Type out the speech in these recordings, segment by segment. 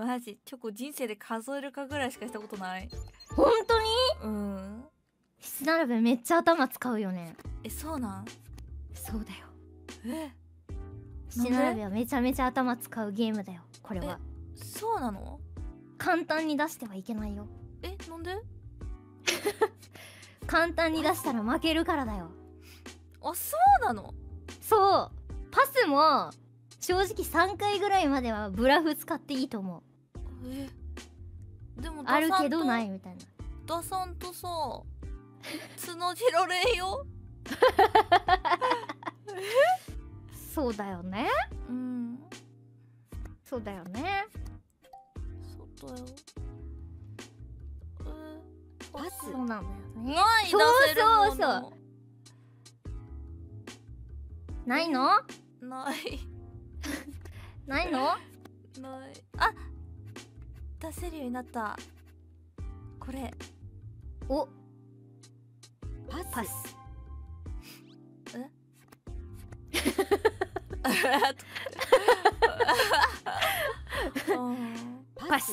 マジチョコ人生で数えるかぐらいしかしたことない。本当に？うん、七並べめっちゃ頭使うよね。え、そうなん？そうだよ。え、七並べはめちゃめちゃ頭使うゲームだよ、これは。そうなの？簡単に出してはいけないよ。え、なんで？簡単に出したら負けるからだよ。あ、そうなの？そう。パスも正直3回ぐらいまではブラフ使っていいと思う。でもあるけどないみたいな。ダさんとさ、角白れよ。そうだよね。うん。そうだよね。そうだよ。パスそうなんだよね。ない出せるもの。そうそうそう。ないの？ない。ないの？ない。あ、出せるようになった。これ。お。パス。え？パス。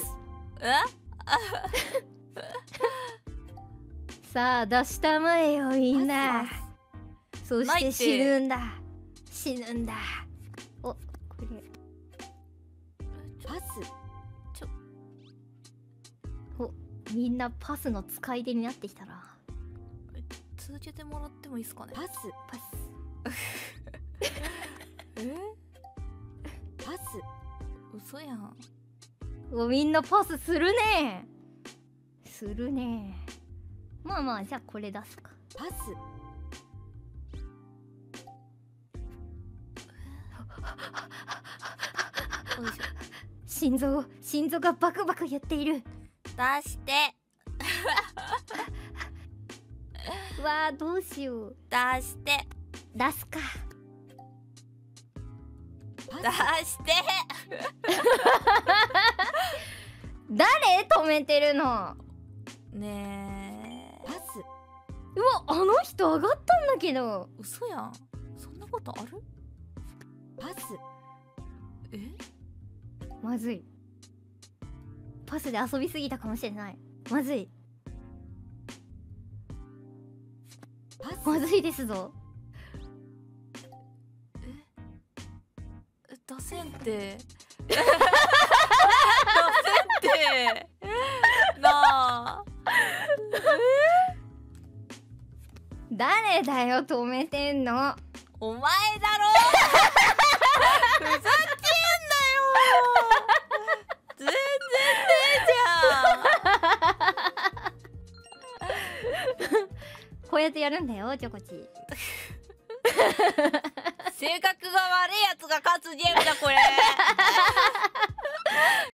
さあ出したまえよみんな。そして死ぬんだ。死ぬんだ。お、これ。パス。お、みんなパスの使い手になってきたな。続けてもらってもいいですかね。パス、パス。え？パス。嘘やん。お、みんなパスするね。するね。まあまあ、じゃあこれ出すか。パス。おいしょ。心臓がバクバクやっている。出して。わあ、どうしよう。出して。出すか。出して。誰止めてるの。ねえ。パス。うわ、あの人上がったんだけど。嘘やん。そんなことある？パス。え？まずい。パスで遊びすぎたかもしれない。まずい。まずいですぞ。え、出せんて。出せんて。なあ。誰だよ止めてんの。お前だろ。ふざけんなよ。全然ねえじゃん。こうやってやるんだよ、チョコチ。性格が悪いやつが勝つゲームだこれ。